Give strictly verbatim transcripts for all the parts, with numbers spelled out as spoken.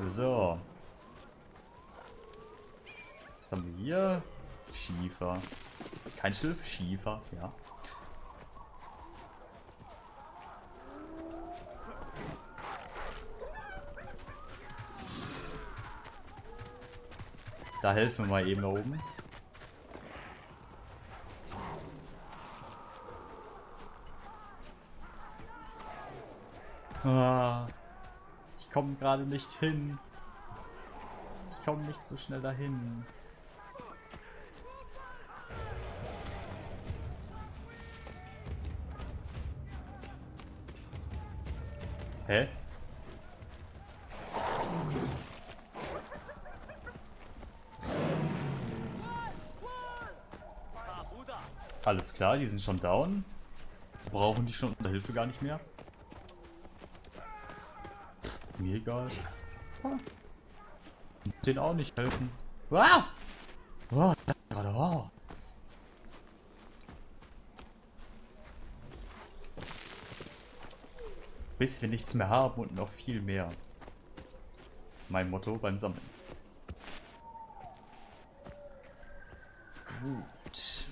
So. Was haben wir hier? Schiefer. Kein Schilf, Schiefer, ja. Da helfen wir mal eben da oben. Ah, ich komme gerade nicht hin. Ich komme nicht so schnell dahin. Hä? Alles klar, die sind schon down. Brauchen die schon unsere Hilfe gar nicht mehr. Mir egal. Ah. Den auch nicht helfen. Wow! Wow, das ist gerade wow. Bis wir nichts mehr haben und noch viel mehr. Mein Motto beim Sammeln. Gut.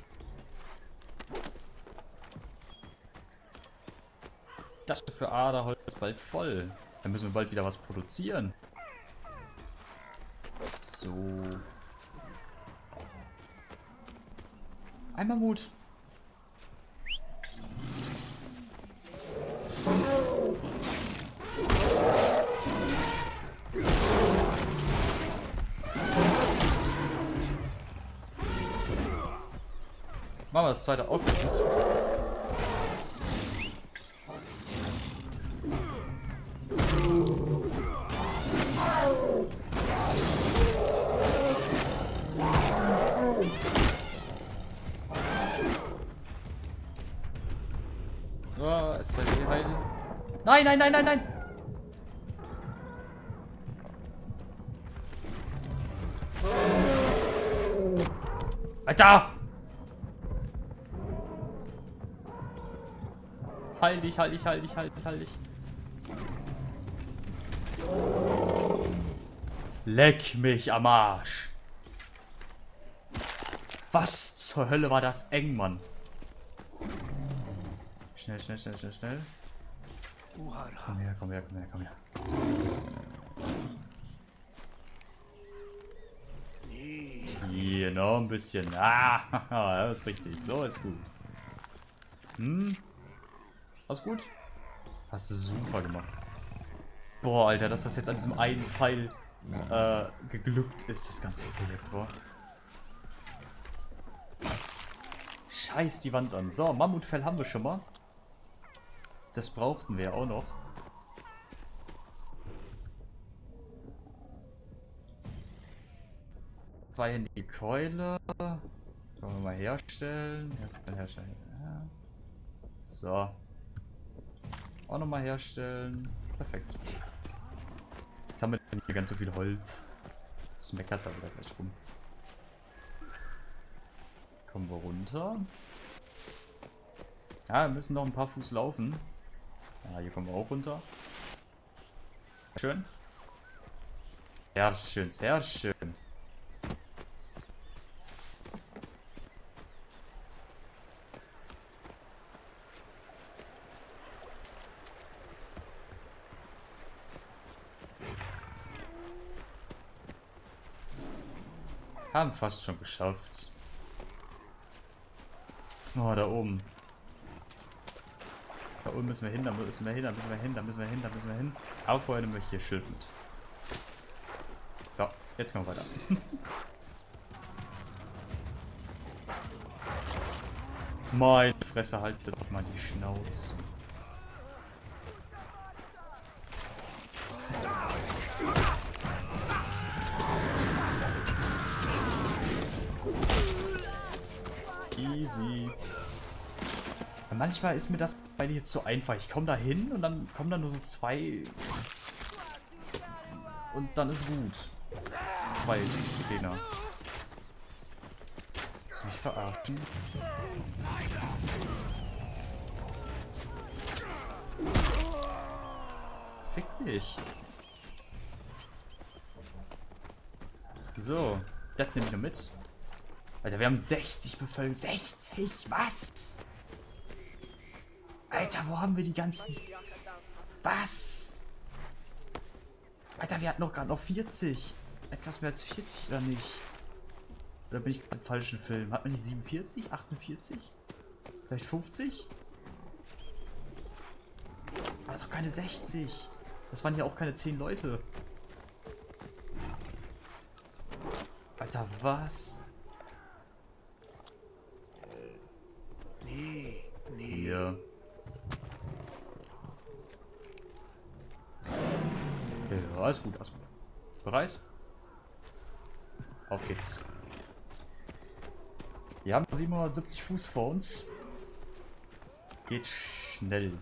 Das für Aderholz ist bald voll. Dann müssen wir bald wieder was produzieren. So. Einmal Mut. Machen wir das zweite auch gut. Oh, es soll hier heilen. Nein, nein, nein, nein, nein! Alter! Heil dich, heil dich, heil dich, heil dich, heil dich. Leck mich am Arsch. Was zur Hölle war das eng, Mann? Schnell, schnell, schnell, schnell, schnell. Komm her, komm her, komm her, komm her. Hier, noch ein bisschen. Ah, das ist richtig. So, ist gut. Hm? Alles gut? Hast du super gemacht. Boah, Alter, dass das jetzt an diesem einen Pfeil äh, geglückt ist, das ganze Projekt, boah. Scheiß die Wand an. So, Mammutfell haben wir schon mal. Das brauchten wir auch noch. Zweihändige Keule. Können wir mal herstellen. Herstellen, herstellen. Ja. So. Auch nochmal herstellen. Perfekt. Jetzt haben wir hier ganz so viel Holz. Das meckert da wieder gleich rum. Kommen wir runter. Ja, wir müssen noch ein paar Fuß laufen. Ja, hier kommen wir auch runter. Schön. Sehr schön, sehr schön. Haben fast schon geschafft. Oh, da oben. Da oben müssen wir hin, da müssen wir hin, da müssen wir hin, da müssen wir hin, da müssen wir hin. Aber vorher nehmen wir hier Schild mit. So, jetzt kommen wir weiter. Meine Fresse, haltet doch mal die Schnauze. Easy. Manchmal ist mir das bei dir jetzt so einfach. Ich komme da hin und dann kommen da nur so zwei. Und dann ist gut. Zwei Gegner. Willst du mich verarschen? Fick dich. So, das nehme ich noch mit. Alter, wir haben sechzig Bevölkerung. sechzig? Was? Alter, wo haben wir die ganzen... Was? Alter, wir hatten doch gerade noch vierzig. Etwas mehr als vierzig, oder nicht? Oder bin ich im falschen Film? Hat man nicht siebenundvierzig? achtundvierzig? Vielleicht fünfzig? Also keine sechzig. Das waren ja auch keine zehn Leute. Alter, was? Nee, nee. Ja. Ja, alles gut, alles gut. Bereit? Auf geht's. Wir haben siebenhundertsiebzig Fuß vor uns. Geht schnell.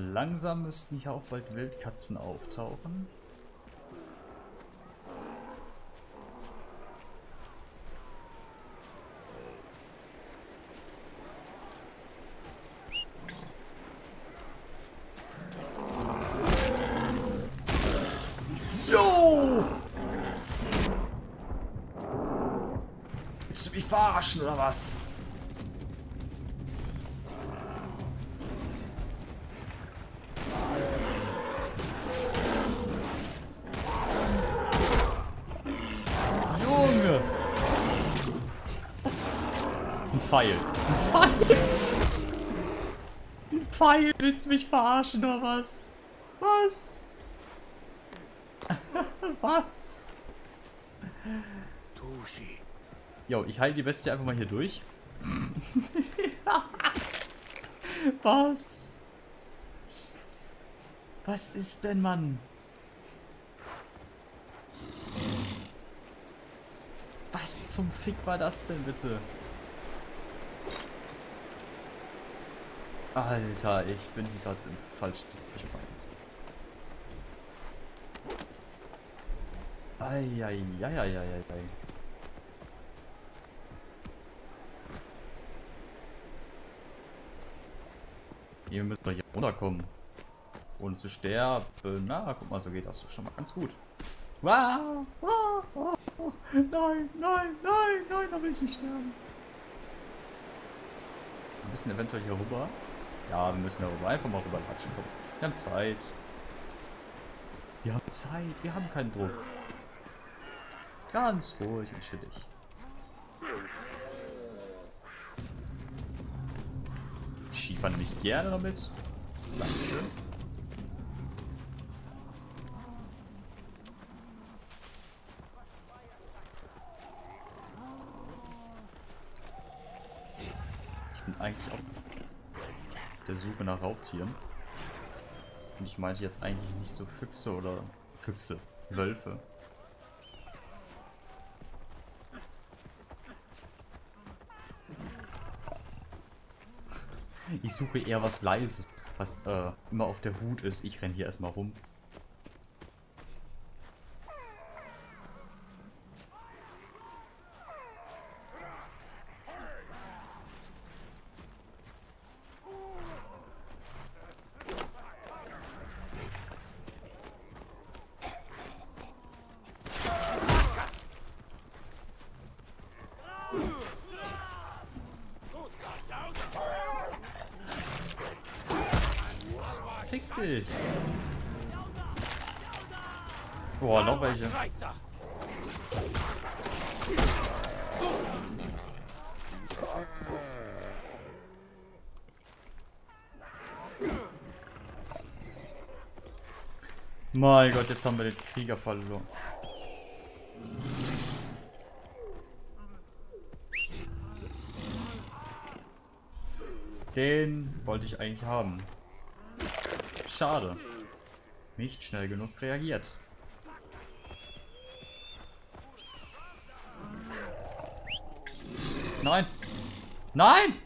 Langsam müssten hier auch bald Wildkatzen auftauchen. Jo! Willst du mich verarschen oder was? Pfeil. Ein Pfeil? Ein Pfeil? Willst du mich verarschen oder was? Was? Was? Tushi. Jo, ich heile die Bestie einfach mal hier durch. Was? Was ist denn, Mann? Was zum Fick war das denn, bitte? Alter, ich bin hier gerade im falschen... Eieieiei. Ihr müsst doch hier runterkommen. Ohne zu sterben. Na, guck mal, so geht das doch schon mal ganz gut. Wow! Wow! Wow! Nein, nein, nein, nein, da will ich nicht sterben. Wir müssen eventuell hier rüber. Ja, wir müssen darüber einfach mal rüber latschen. Wir haben Zeit. Wir haben Zeit. Wir haben keinen Druck. Ganz ruhig und chillig. Ich schiefer nicht gerne damit. Dankeschön. Ich bin eigentlich auch... der Suche nach Raubtieren. Und ich meinte jetzt eigentlich nicht so Füchse oder Füchse, Wölfe. Ich suche eher was Leises, was äh, immer auf der Hut ist. Ich renne hier erstmal rum. Fick dich! Boah, noch welche. Mein Gott, jetzt haben wir den Krieger verloren. Den wollte ich eigentlich haben. Schade. Nicht schnell genug reagiert. Nein! Nein!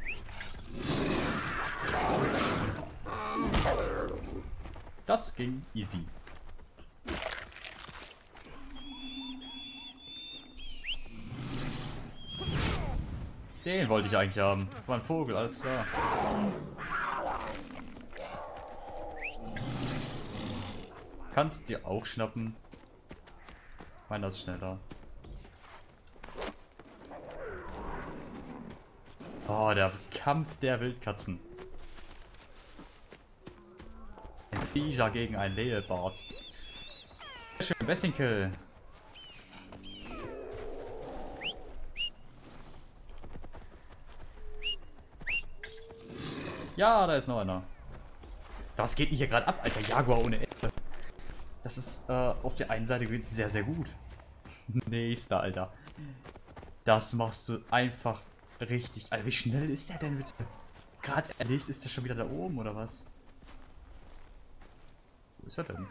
Das ging easy. Den wollte ich eigentlich haben. War ein Vogel, alles klar. Kannst dir auch schnappen. Meiner ist schneller. Oh, der Kampf der Wildkatzen. Ein Tiger gegen ein Leopard. Sehr schön, Wessinkel. Ja, da ist noch einer. Was geht denn hier gerade ab, Alter? Jaguar ohne Ende. Das ist äh, auf der einen Seite sehr, sehr gut. Nächster, Alter. Das machst du einfach richtig. Alter, wie schnell ist der denn bitte? Gerade erlegt, ist der schon wieder da oben, oder was? Wo ist er denn?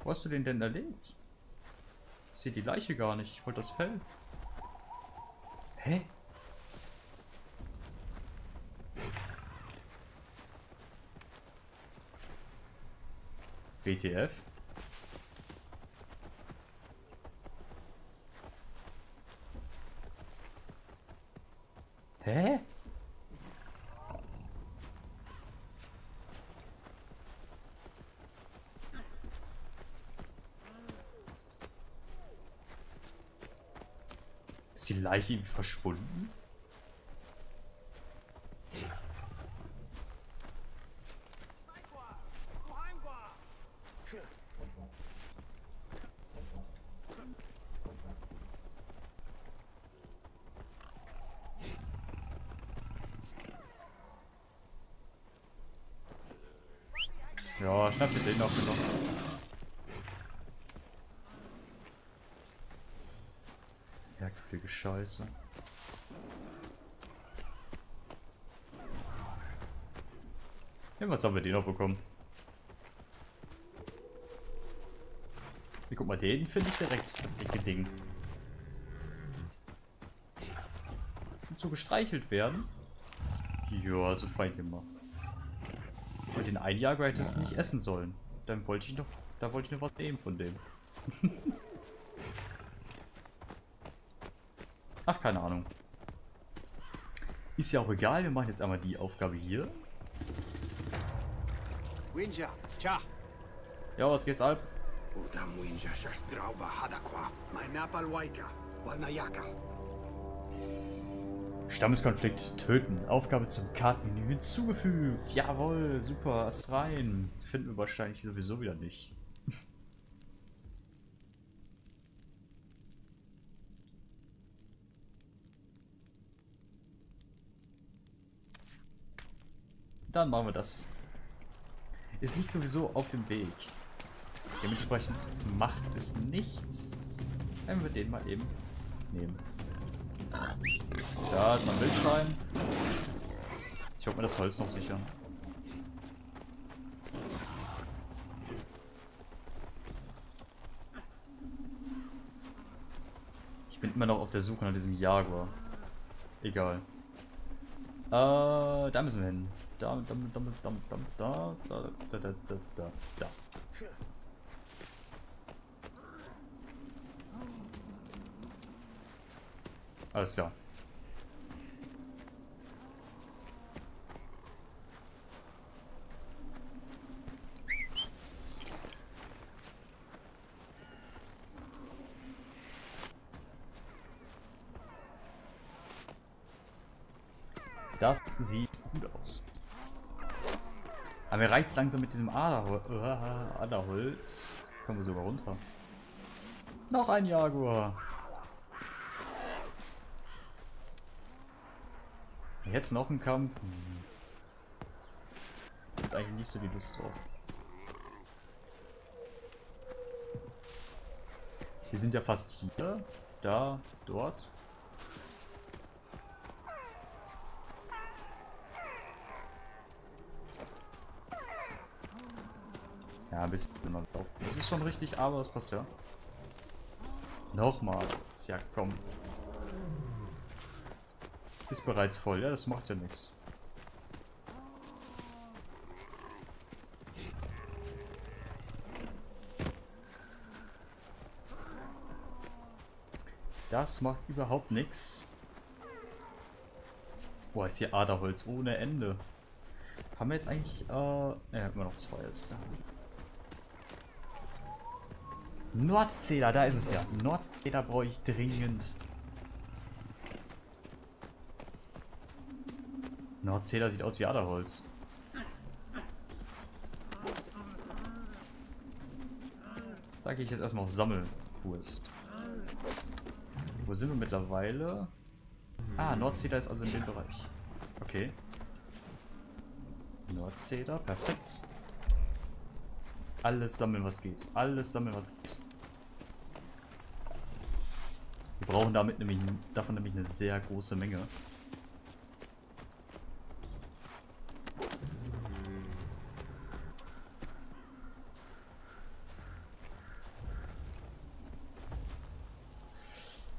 Wo hast du den denn erlegt? Ich sehe die Leiche gar nicht. Ich wollte das Fell. Hä? W T F? Hä? Ist die Leiche ihm verschwunden? Ja, schnapp dir den noch genommen. Merkwürdige Scheiße. Ja, was haben wir den noch bekommen? Hier, guck mal, den finde ich direkt, das dicke Ding. Und so gestreichelt werden. Ja, so fein gemacht. Und den einen Jaguar hättest du nicht essen sollen. Dann wollte ich noch, da wollte ich noch was nehmen von dem. Ach, keine Ahnung. Ist ja auch egal, wir machen jetzt einmal die Aufgabe hier. Ja, was geht's ab? Stammeskonflikt töten. Aufgabe zum Kartenmenü hinzugefügt. Jawohl, super, was rein. Finden wir wahrscheinlich sowieso wieder nicht. Dann machen wir das. Es liegt sowieso auf dem Weg. Dementsprechend macht es nichts, wenn wir den mal eben nehmen. Da ist noch ein Wildschwein. Ich hoffe, mir das Holz noch sichern. Ich bin immer noch auf der Suche nach diesem Jaguar. Egal. Äh, da müssen wir hin. Da, da, da, da, da, da, da, da, da, da, da. Alles klar. Das sieht gut aus. Aber mir reicht es langsam mit diesem Aderhol äh, Aderholz. Kommen wir sogar runter. Noch ein Jaguar. Jetzt noch ein Kampf. Jetzt eigentlich nicht so die Lust drauf. Wir sind ja fast hier. Da, dort. Ja, ein bisschen immer drauf. Das ist schon richtig, aber es passt ja. Nochmal. Ja, komm. Ist bereits voll, ja, das macht ja nichts. Das macht überhaupt nichts. Boah, ist hier Aderholz ohne Ende. Haben wir jetzt eigentlich... Äh, ne, haben wir noch zwei, ist klar. Nordzeder, da ist es ja. Nordzeder brauche ich dringend. Nordzeder sieht aus wie Aderholz. Da gehe ich jetzt erstmal auf Sammelkurs. Wo sind wir mittlerweile? Ah, Nordzeder ist also in dem Bereich. Okay. Nordzeder, perfekt. Alles sammeln, was geht. Alles sammeln, was geht. Wir brauchen damit nämlich, davon nämlich eine sehr große Menge.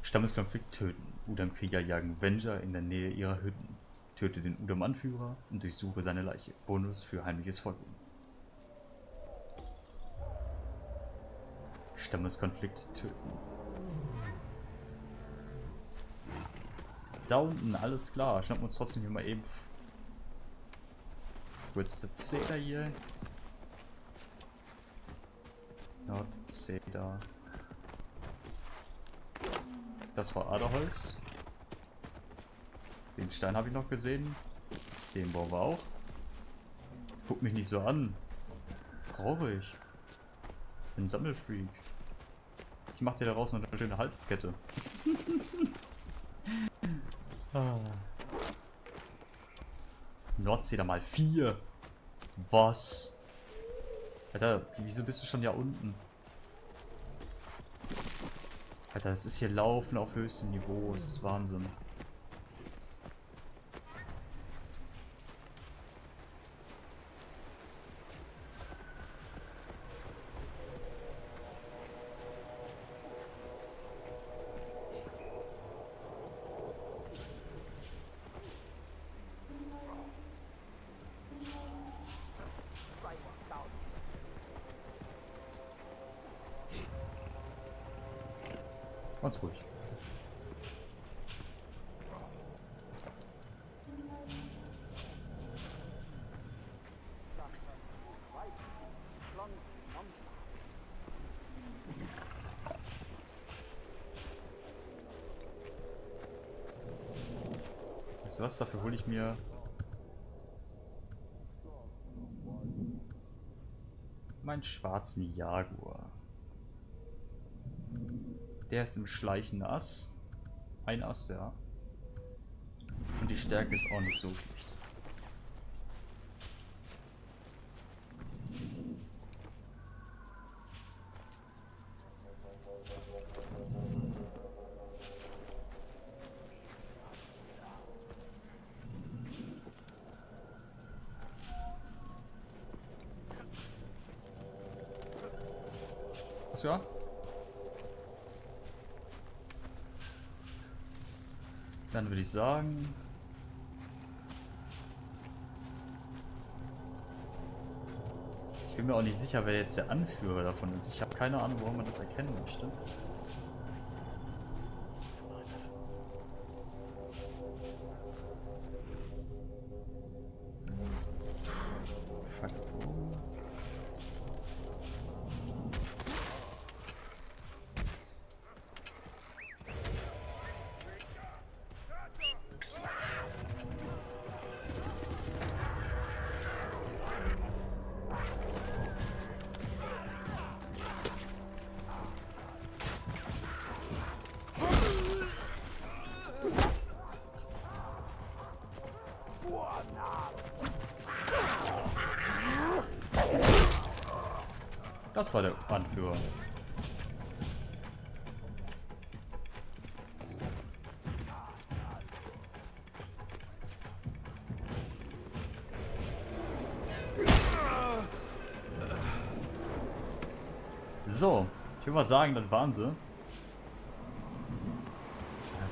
Stammeskonflikt töten. Udam-Krieger jagen Venger in der Nähe ihrer Hütten. Töte den Udam-Anführer und durchsuche seine Leiche. Bonus für heimliches Vorgehen. Stammeskonflikt töten. Da unten, alles klar. Schnappen wir uns trotzdem hier mal eben. Nordzeder hier. Nordzeder. Das war Aderholz. Den Stein habe ich noch gesehen. Den brauchen wir auch. Guck mich nicht so an. Brauche ich. Bin Sammelfreak. Ich mache dir daraus noch eine schöne Halskette. ah. Nordzeder mal vier. Was? Alter, wieso bist du schon ja unten? Alter, das ist hier Laufen auf höchstem Niveau. Das ist Wahnsinn. Ganz ruhig. Weißt du was, dafür hole ich mir... meinen schwarzen Jaguar. Der ist im schleichenden Ass. Ein Ass, ja. Und die Stärke ist auch nicht so schlecht. Was ja? Dann würde ich sagen... Ich bin mir auch nicht sicher, wer jetzt der Anführer davon ist. Ich habe keine Ahnung, warum man das erkennen möchte. Fuck. Das war der Anführer. So, ich würde mal sagen, dann waren sie. Eine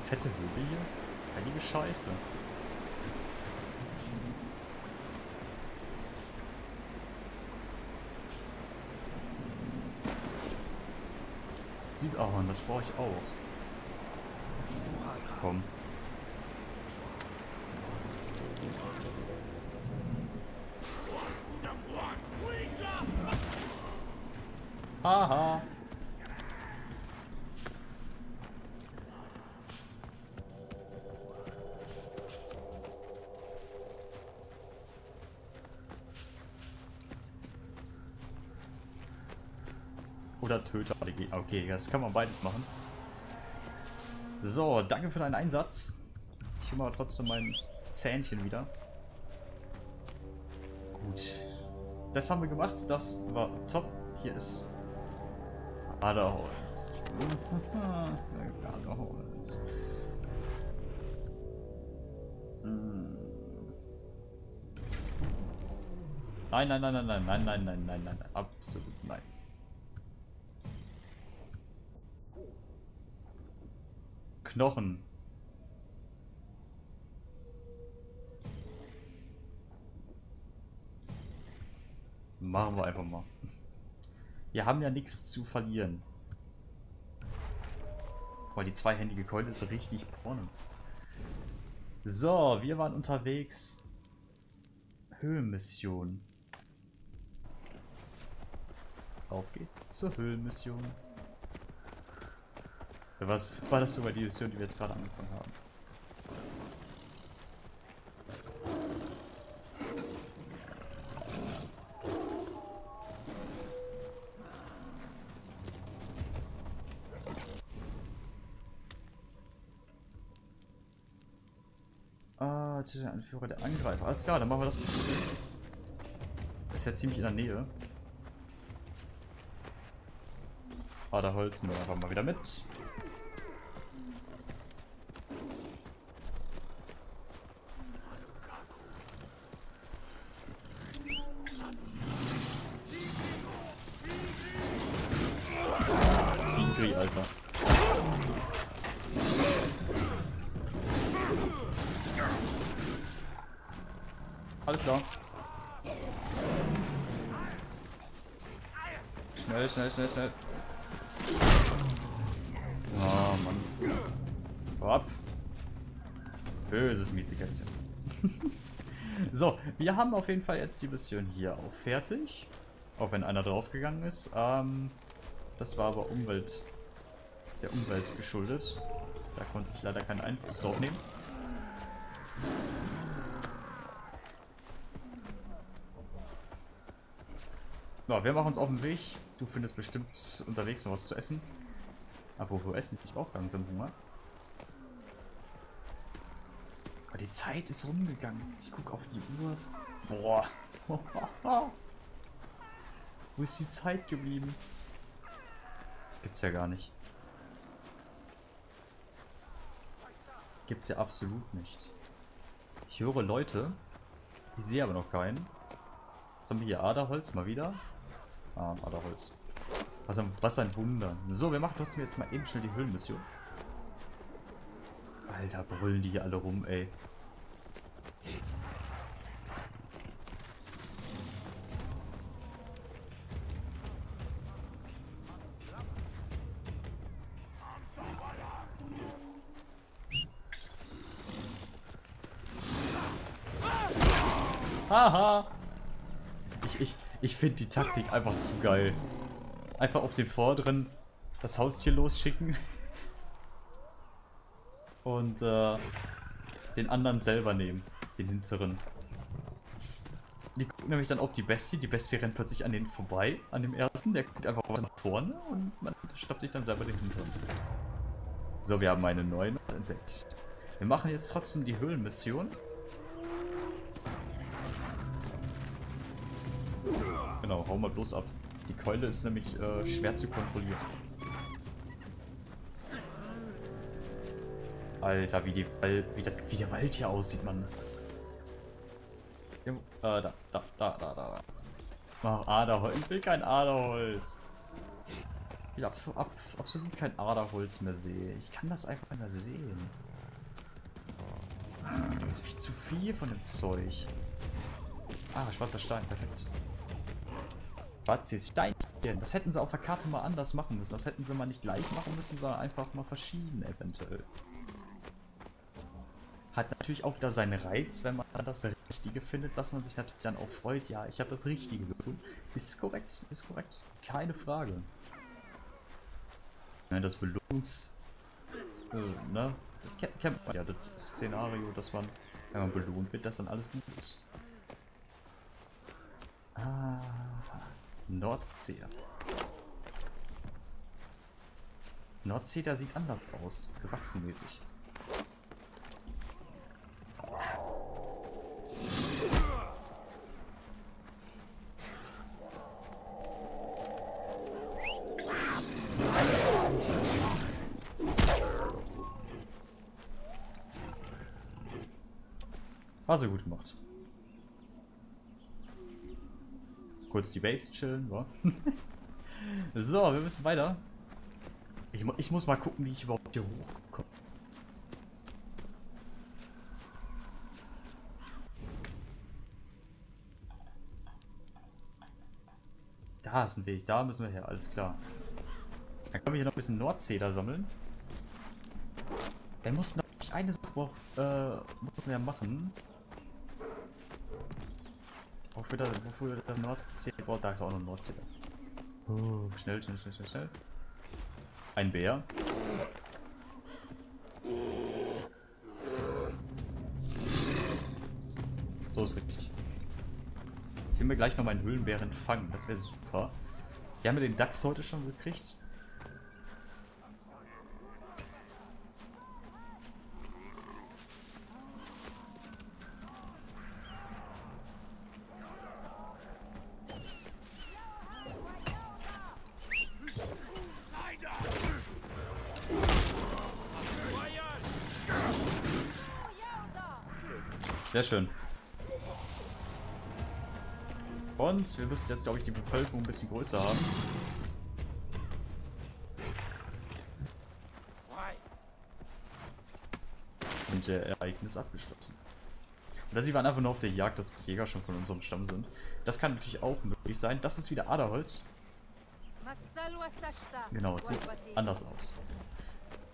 fette Höhle hier. Heilige Scheiße. Südahorn, das brauche ich auch. Komm. Haha. Oder Töter. Okay, das kann man beides machen. So, danke für deinen Einsatz. Ich hole mal trotzdem mein Zähnchen wieder. Gut. Das haben wir gemacht. Das war top. Hier ist Aderholz. Aderholz. Nein, nein, nein, nein, nein, nein, nein, nein, nein, nein, absolut nein. Knochen. Machen wir einfach mal. Wir haben ja nichts zu verlieren. Boah, die zweihändige Keule ist richtig Porno. So, wir waren unterwegs. Höhenmission. Auf geht's zur Höhenmission. Was war das sogar die Mission, die wir jetzt gerade angefangen haben? Ah, der Anführer der Angreifer. Alles klar, dann machen wir das. Ist ja ziemlich in der Nähe. Ah, da holzen wir einfach mal wieder mit. Alter. Alles klar. Schnell, schnell, schnell, schnell. Ah, Mann. Hau ab. Böses Miesekätzchen. So, wir haben auf jeden Fall jetzt die Mission hier auch fertig. Auch wenn einer draufgegangen ist. Ähm, das war aber Umwelt. Der Umwelt geschuldet. Da konnte ich leider keinen Einfluss drauf nehmen. Ja, wir machen uns auf den Weg. Du findest bestimmt unterwegs noch was zu essen. Apropos Essen, ich auch langsam Hunger. Aber die Zeit ist rumgegangen. Ich gucke auf die Uhr. Boah. Wo ist die Zeit geblieben? Das gibt's ja gar nicht. Gibt es ja absolut nicht. Ich höre Leute. Ich sehe aber noch keinen. Was haben wir hier? Aderholz mal wieder. Ah, Aderholz. Was ein, was ein Wunder. So, wir machen trotzdem jetzt mal eben schnell die Höhlenmission. Alter, brüllen die hier alle rum, ey. Haha! Ich, ich, ich finde die Taktik einfach zu geil. Einfach auf den Vorderen das Haustier losschicken. Und äh, den anderen selber nehmen. Den hinteren. Die gucken nämlich dann auf die Bestie. Die Bestie rennt plötzlich an den vorbei. An dem ersten. Der guckt einfach nach vorne. Und man schnappt sich dann selber den hinteren. So, wir haben eine neue entdeckt. Wir machen jetzt trotzdem die Höhlenmission. Genau, hau mal bloß ab. Die Keule ist nämlich äh, schwer zu kontrollieren. Alter, wie, die Wal wie, das, wie der Wald hier aussieht, Mann. Äh, da, da, da, da, da, da. Mach Aderholz. Ich will kein Aderholz. Ich will abso ab absolut kein Aderholz mehr sehen. Ich kann das einfach nicht mehr sehen. Da ist viel zu viel von dem Zeug. Ah, schwarzer Stein, perfekt. Schwarzes Steinchen. Das hätten sie auf der Karte mal anders machen müssen. Das hätten sie mal nicht gleich machen müssen, sondern einfach mal verschieben eventuell. Hat natürlich auch da seinen Reiz, wenn man das Richtige findet, dass man sich natürlich dann auch freut. Ja, ich habe das Richtige gefunden. Ist korrekt, ist korrekt. Keine Frage. Nein, das Belohnungs... Äh, ne? Das kennt man ja, das Szenario, dass man, wenn man belohnt wird, dass dann alles gut ist. Ah, Nordsee. Nordsee, da sieht anders aus, gewachsenmäßig. War so gut gemacht. Kurz die Base chillen, war. So, wir müssen weiter. Ich, ich muss mal gucken, wie ich überhaupt hier hochkomme. Da ist ein Weg, da müssen wir her, alles klar. Dann können wir hier noch ein bisschen Nordzeder sammeln. Wir mussten noch eine Sache äh, mussten wir ja machen. Wofür der, wofür der Nordsee... Oh, da ist auch noch ein Nordsee. Oh, schnell, schnell, schnell, schnell, schnell. Ein Bär. So ist richtig. Ich will mir gleich noch meinen Höhlenbären fangen. Das wäre super. Wir haben ja den Dachs heute schon gekriegt. Sehr schön. Und wir müssen jetzt, glaube ich, die Bevölkerung ein bisschen größer haben. Und der Ereignis abgeschlossen. Und da sieht man einfach nur auf der Jagd, dass die Jäger schon von unserem Stamm sind. Das kann natürlich auch möglich sein. Das ist wieder Aderholz. Genau, es sieht anders aus.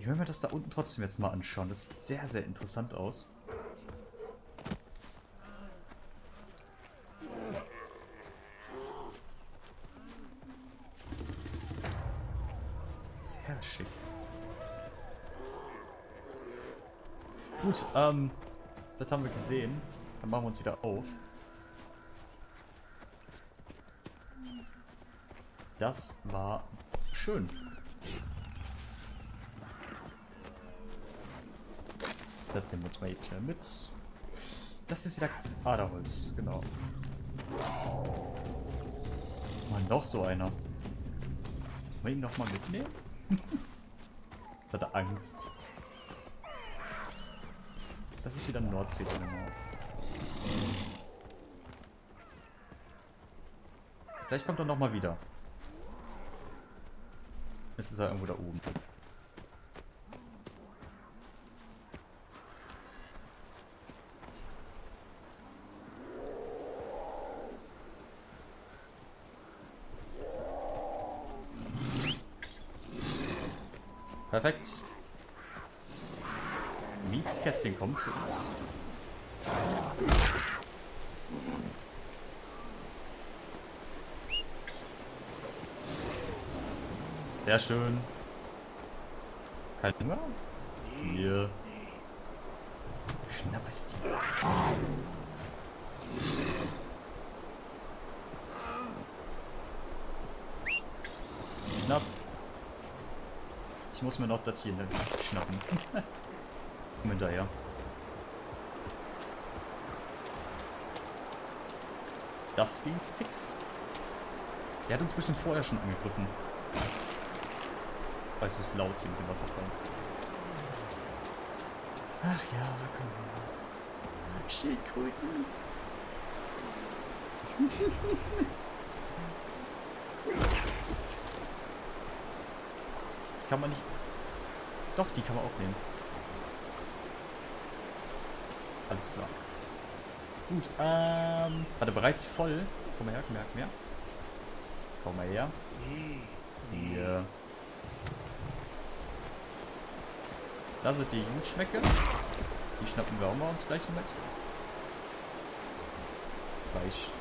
Ich will mir das da unten trotzdem jetzt mal anschauen. Das sieht sehr, sehr interessant aus. Schick. Gut, ähm, das haben wir gesehen. Dann machen wir uns wieder auf. Das war schön. Das nehmen wir uns mal jetzt schnell mit. Das ist wieder Aderholz, genau. Mann, doch so einer. Sollen wir ihn nochmal mitnehmen? Jetzt hat er Angst. Das ist wieder Nordsee, genau. Vielleicht kommt er nochmal wieder. Jetzt ist er irgendwo da oben. Perfekt. Mietskätzchen kommt zu uns. Sehr schön. Kein Hunger? Hier. Schnapp es dir. Schnapp. Ich muss mir noch das hier schnappen. Komm hinterher. Das ging fix. Der hat uns bestimmt vorher schon angegriffen. Weil es ist laut hier mit dem Wasserfall. Ach ja, komm her. Schildkröten. Kann man nicht... Doch, die kann man auch nehmen. Alles klar. Gut, ähm... Warte, bereits voll. Komm mal her, komm her, komm her. Komm mal her. Hier. Lass es dir gut schmecken. Die schnappen wir auch mal uns gleich mit. Fleisch.